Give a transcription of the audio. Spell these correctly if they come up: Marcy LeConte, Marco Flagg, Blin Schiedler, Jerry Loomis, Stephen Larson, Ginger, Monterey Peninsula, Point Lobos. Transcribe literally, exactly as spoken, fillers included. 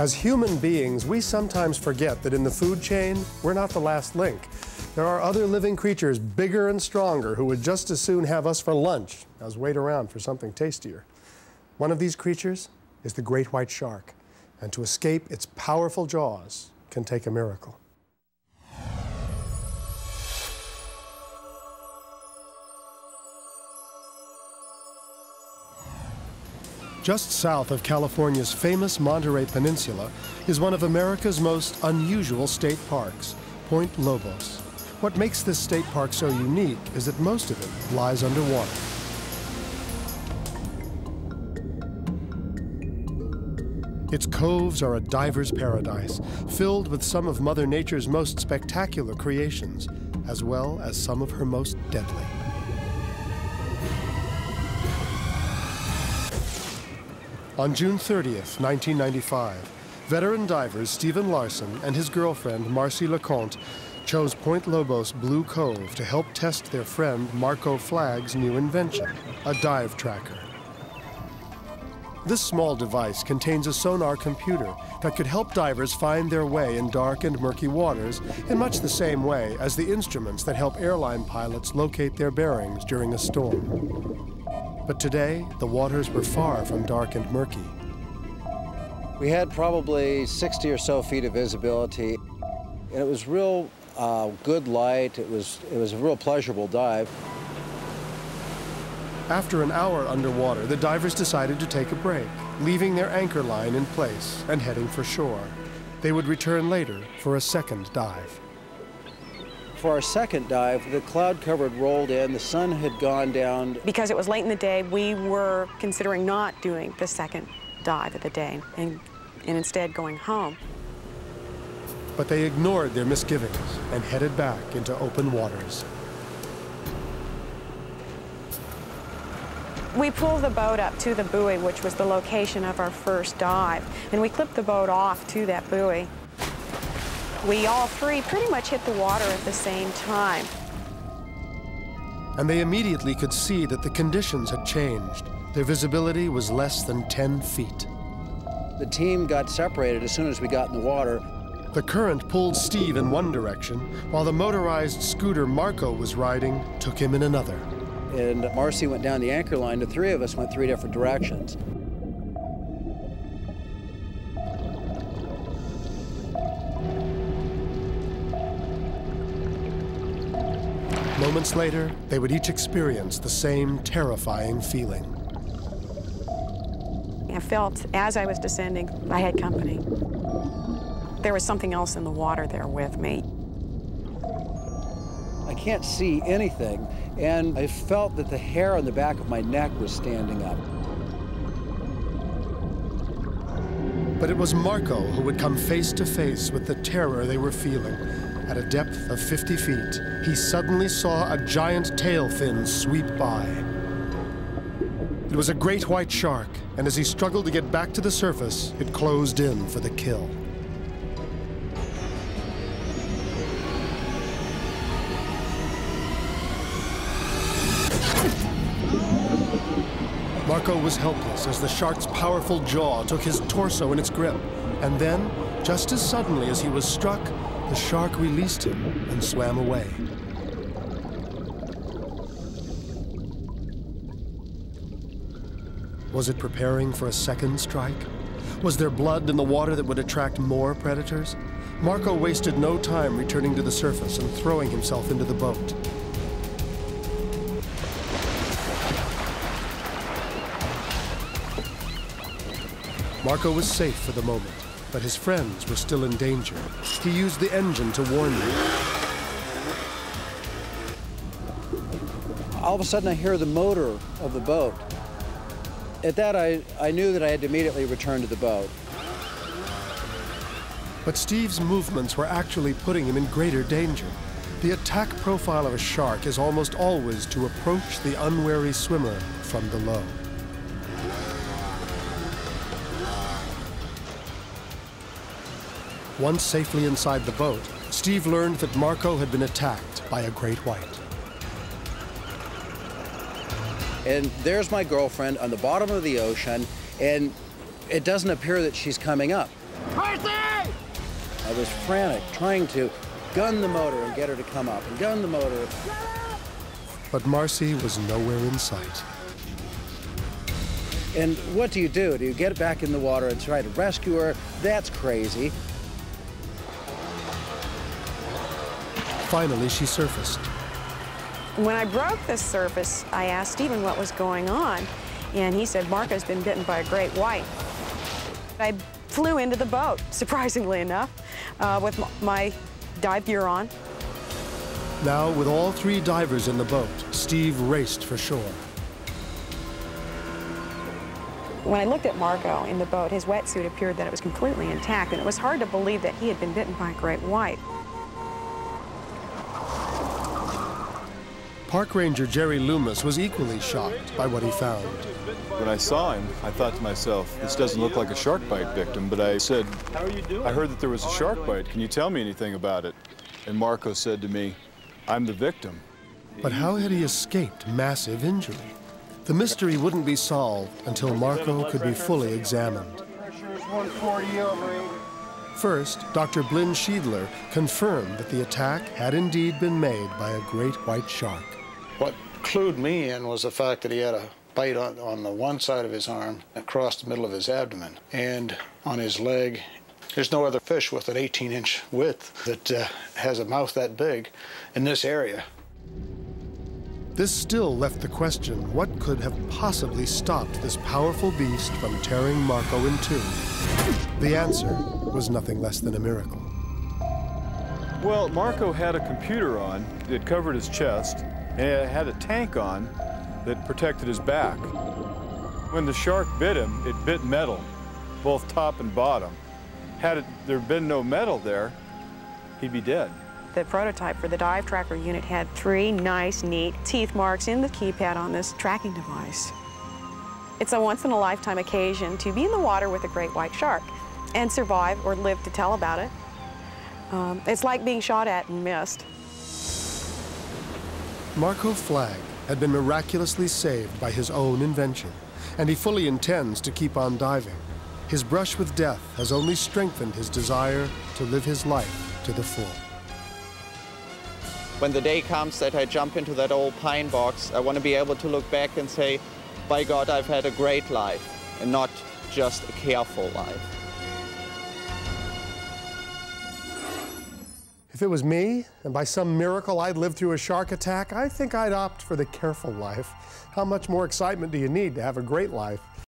As human beings, we sometimes forget that in the food chain, we're not the last link. There are other living creatures bigger and stronger who would just as soon have us for lunch as wait around for something tastier. One of these creatures is the great white shark, and to escape its powerful jaws can take a miracle. Just south of California's famous Monterey Peninsula is one of America's most unusual state parks, Point Lobos. What makes this state park so unique is that most of it lies underwater. Its coves are a diver's paradise, filled with some of Mother Nature's most spectacular creations, as well as some of her most deadly. On June thirtieth, nineteen ninety-five, veteran divers Stephen Larson and his girlfriend Marcy LeConte chose Point Lobos Blue Cove to help test their friend Marco Flagg's new invention, a dive tracker. This small device contains a sonar computer that could help divers find their way in dark and murky waters in much the same way as the instruments that help airline pilots locate their bearings during a storm. But today, the waters were far from dark and murky. We had probably sixty or so feet of visibility, and it was real uh, good light. It was, it was a real pleasurable dive. After an hour underwater, the divers decided to take a break, leaving their anchor line in place and heading for shore. They would return later for a second dive. For our second dive, the cloud cover rolled in, the sun had gone down. Because it was late in the day, we were considering not doing the second dive of the day and, and instead going home. But they ignored their misgivings and headed back into open waters. We pulled the boat up to the buoy, which was the location of our first dive, and we clipped the boat off to that buoy. We all three pretty much hit the water at the same time. And they immediately could see that the conditions had changed. Their visibility was less than ten feet. The team got separated as soon as we got in the water. The current pulled Steve in one direction, while the motorized scooter Marco was riding took him in another. And Marcy went down the anchor line. The three of us went three different directions. Moments later, they would each experience the same terrifying feeling. I felt, as I was descending, I had company. There was something else in the water there with me. I can't see anything, and I felt that the hair on the back of my neck was standing up. But it was Marco who would come face to face with the terror they were feeling. At a depth of fifty feet, he suddenly saw a giant tail fin sweep by. It was a great white shark, and as he struggled to get back to the surface, it closed in for the kill. Marco was helpless as the shark's powerful jaw took his torso in its grip. And then, just as suddenly as he was struck, the shark released him and swam away. Was it preparing for a second strike? Was there blood in the water that would attract more predators? Marco wasted no time returning to the surface and throwing himself into the boat. Marco was safe for the moment, but his friends were still in danger. He used the engine to warn them. All of a sudden, I hear the motor of the boat. At that, I, I knew that I had to immediately return to the boat. But Steve's movements were actually putting him in greater danger. The attack profile of a shark is almost always to approach the unwary swimmer from below. Once safely inside the boat, Steve learned that Marco had been attacked by a great white. And there's my girlfriend on the bottom of the ocean, and it doesn't appear that she's coming up. Percy! I was frantic, trying to gun the motor and get her to come up, and gun the motor. But Marcy was nowhere in sight. And what do you do? Do you get back in the water and try to rescue her? That's crazy. Finally, she surfaced. When I broke the surface, I asked Stephen what was going on, and he said, Marco's been bitten by a great white. I flew into the boat, surprisingly enough, uh, with my dive gear on. Now, with all three divers in the boat, Steve raced for shore. When I looked at Marco in the boat, his wetsuit appeared that it was completely intact, and it was hard to believe that he had been bitten by a great white. Park Ranger Jerry Loomis was equally shocked by what he found. When I saw him, I thought to myself, this doesn't look like a shark bite victim, but I said, I heard that there was a shark bite. Can you tell me anything about it? And Marco said to me, I'm the victim. But how had he escaped massive injury? The mystery wouldn't be solved until Marco could be fully examined. First, Doctor Blin Schiedler confirmed that the attack had indeed been made by a great white shark. What clued me in was the fact that he had a bite on, on the one side of his arm, across the middle of his abdomen, and on his leg. There's no other fish with an eighteen inch width that uh, has a mouth that big in this area. This still left the question, what could have possibly stopped this powerful beast from tearing Marco in two? The answer was nothing less than a miracle. Well, Marco had a computer on that covered his chest, and it had a tank on that protected his back. When the shark bit him, it bit metal, both top and bottom. Had it, there been no metal there, he'd be dead. The prototype for the dive tracker unit had three nice, neat teeth marks in the keypad on this tracking device. It's a once-in-a-lifetime occasion to be in the water with a great white shark and survive or live to tell about it. Um, it's like being shot at and missed. Marco Flagg had been miraculously saved by his own invention, and he fully intends to keep on diving. His brush with death has only strengthened his desire to live his life to the full. When the day comes that I jump into that old pine box, I want to be able to look back and say, by God, I've had a great life, and not just a careful life. If it was me, and by some miracle I'd lived through a shark attack, I think I'd opt for the careful life. How much more excitement do you need to have a great life?